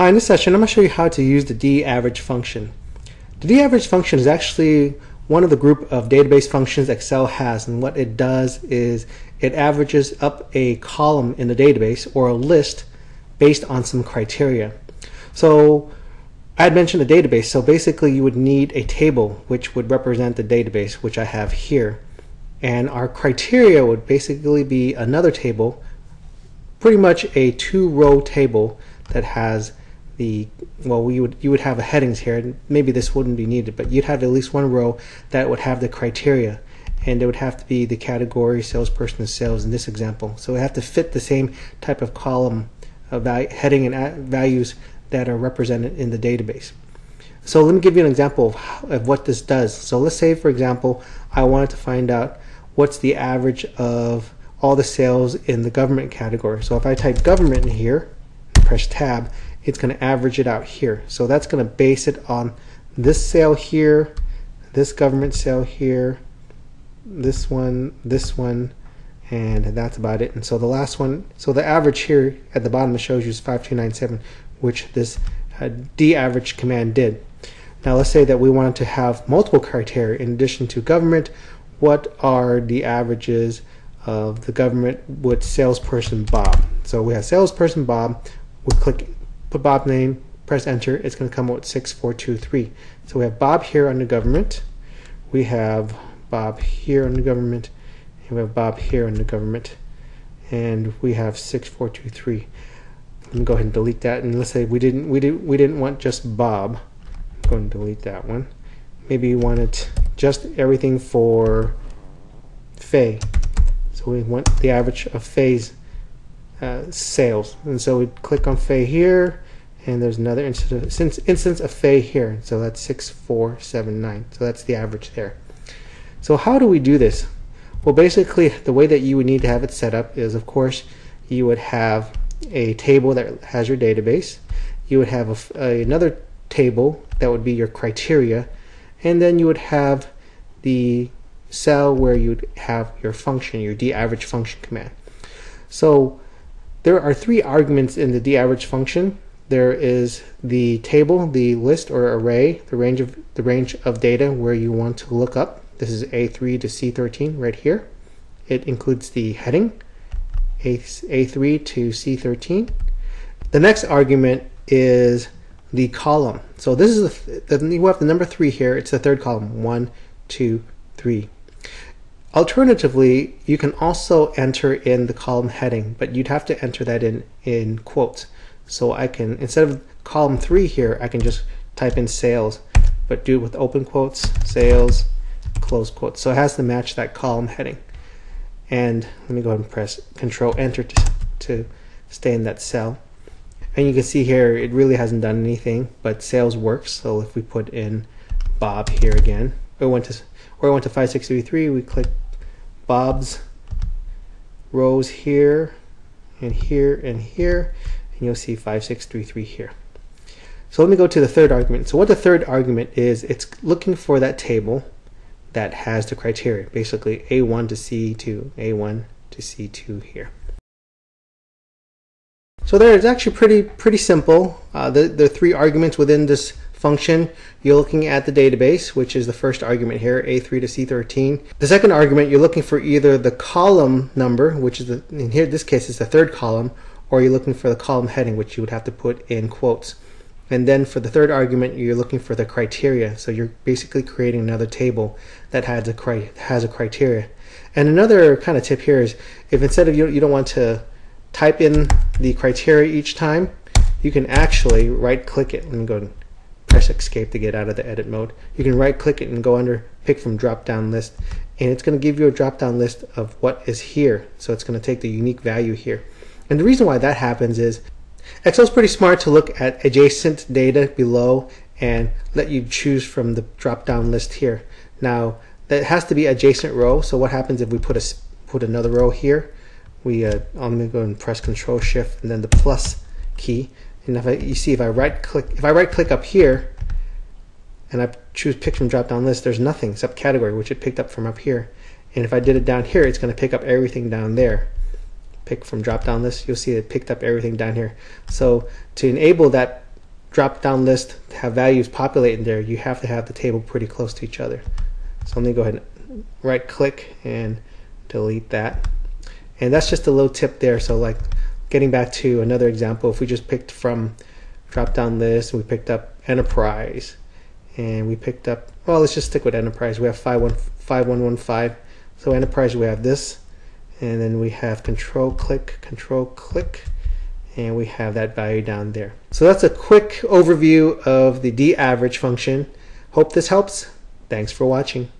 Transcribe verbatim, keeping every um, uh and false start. Hi, in this session I'm going to show you how to use the D average function. The D average function is actually one of the group of database functions Excel has, and what it does is it averages up a column in the database or a list based on some criteria. So I had mentioned the database, so basically you would need a table which would represent the database, which I have here, and our criteria would basically be another table, pretty much a two-row table that has the, well, we would, you would have a headings here, and maybe this wouldn't be needed, but you'd have at least one row that would have the criteria, and it would have to be the category, salesperson, sales in this example. So we have to fit the same type of column of heading and values that are represented in the database. So let me give you an example of, how, of what this does. So let's say, for example, I wanted to find out what's the average of all the sales in the government category. So if I type government in here, press tab, it's going to average it out here. So that's going to base it on this sale here, this government sale here, this one, this one, and that's about it. And so the last one, so the average here at the bottom it shows you is five two nine seven, which this uh, D average command did. Now let's say that we wanted to have multiple criteria in addition to government. What are the averages of the government with salesperson Bob? So we have salesperson Bob. We click, put Bob's name, press enter, it's going to come out with six four two three. So we have Bob here under government, we have Bob here under government, and we have Bob here under government, and we have six four two three. I'm going to go ahead and delete that, and let's say we didn't we didn't we didn't want just Bob. I'm going to delete that one. Maybe you wanted just everything for Faye. So we want the average of Faye's Uh, sales, and so we click on Faye here, and there's another instance of, instance of Faye here, so that's six four seven nine, so that's the average there. So how do we do this? Well, basically the way that you would need to have it set up is, of course, you would have a table that has your database, you would have a, a, another table that would be your criteria, and then you would have the cell where you'd have your function, your D average function command. So there are three arguments in the D average function. There is the table, the list or array, the range of the range of data where you want to look up. This is A three to C thirteen right here. It includes the heading A three to C thirteen. The next argument is the column. So this is the, the you have the number three here. It's the third column. One, two, three. Alternatively, you can also enter in the column heading, but you'd have to enter that in in quotes. So I can, instead of column three here, I can just type in sales, but do it with open quotes, sales, close quotes. So it has to match that column heading. And let me go ahead and press Control Enter to, to stay in that cell. And you can see here it really hasn't done anything, but sales works. So if we put in Bob here again, it went to Or I went to five six three three, we click Bob's rows here and here and here, and you'll see five six three three here. So let me go to the third argument. So what the third argument is, it's looking for that table that has the criteria, basically A one to C two, A one to C two here. So there, it's actually pretty pretty simple. Uh, the, the three arguments within this function, you're looking at the database, which is the first argument here, A three to C thirteen. The second argument, you're looking for either the column number, which is the, in here this case is the third column, or you're looking for the column heading, which you would have to put in quotes. And then for the third argument, you're looking for the criteria. So you're basically creating another table that has a cri has a criteria. And another kind of tip here is, if instead of you you don't want to type in the criteria each time, you can actually right click it. Let me go ahead and press escape to get out of the edit mode. You can right click it and go under pick from drop down list, and it's going to give you a drop down list of what is here. So it's going to take the unique value here. And the reason why that happens is Excel's pretty smart to look at adjacent data below and let you choose from the drop down list here. Now that has to be adjacent row, so what happens if we put a put another row here? We uh, I'm going to go and press Control Shift and then the plus key. And if I, you see, if I right click, if I right click up here, and I choose pick from drop down list, there's nothing except category, which it picked up from up here. And if I did it down here, it's going to pick up everything down there. Pick from drop down list, you'll see it picked up everything down here. So to enable that drop down list to have values populate in there, you have to have the table pretty close to each other. So I'm going to go ahead and right click and delete that. And that's just a little tip there. So like getting back to another example, if we just picked from drop down list, we picked up enterprise, and we picked up, well, let's just stick with enterprise. We have five one five one one five. So enterprise, we have this, and then we have control click, control click, and we have that value down there. So that's a quick overview of the DAVERAGE function. Hope this helps. Thanks for watching.